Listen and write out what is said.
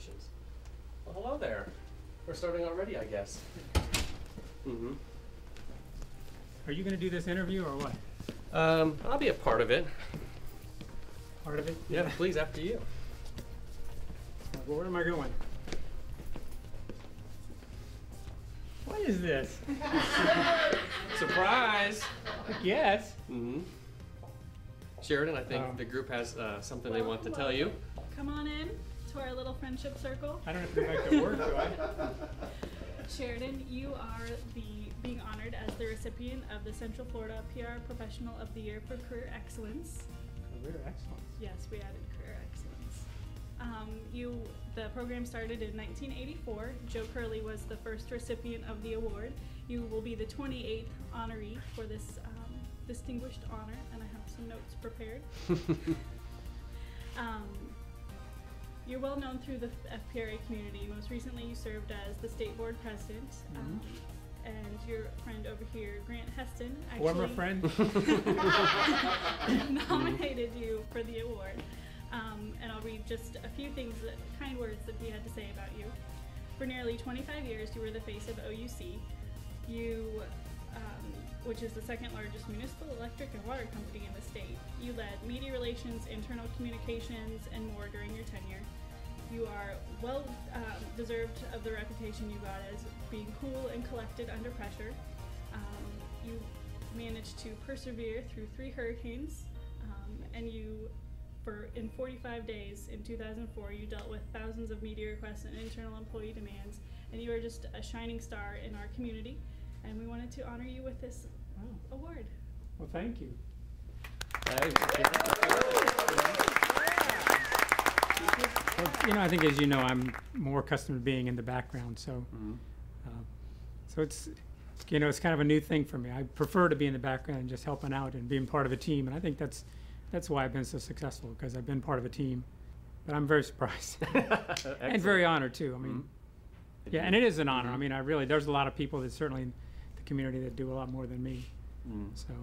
operations. Well, hello there. We're starting already, I guess. Mm-hmm. Are you going to do this interview or what? I'll be a part of it. Part of it? Yeah, yeah. Please, after you. Well, where am I going? What is this? Surprise! Yes. Mm-hmm. Sheridan, I think the group has something they want to tell you. Come on in to our little friendship circle. I don't have to go back to work, do I? Sheridan, you are being honored as the recipient of the Central Florida PR Professional of the Year for Career Excellence. Career Excellence? Yes, we added Career Excellence. The program started in 1984. Joe Curley was the first recipient of the award. You will be the 28th honoree for this distinguished honor, and I have some notes prepared. You're well known through the FPRA community. Most recently, you served as the state board president, and your friend over here, Grant Heston, actually former friend, nominated you for the award. And I'll read just a few things, kind words that we had to say about you. For nearly 25 years, you were the face of OUC. You, which is the second largest municipal electric and water company in the state. You led media relations, internal communications, and more during your tenure. You are well deserved of the reputation you got as being cool and collected under pressure. You managed to persevere through 3 hurricanes, and you, in 45 days in 2004, you dealt with thousands of media requests and internal employee demands, and you are just a shining star in our community. And we wanted to honor you with this award. Well, thank you. Well, you know, I think, as you know, I'm more accustomed to being in the background, so so it's, you know, it's kind of a new thing for me. I prefer to be in the background, just helping out and being part of a team, and I think that's why I've been so successful, because I've been part of a team. But I'm very surprised and very honored too. I mean. Yeah, and it is an honor. I mean, there's a lot of people that certainly in the community that do a lot more than me. So.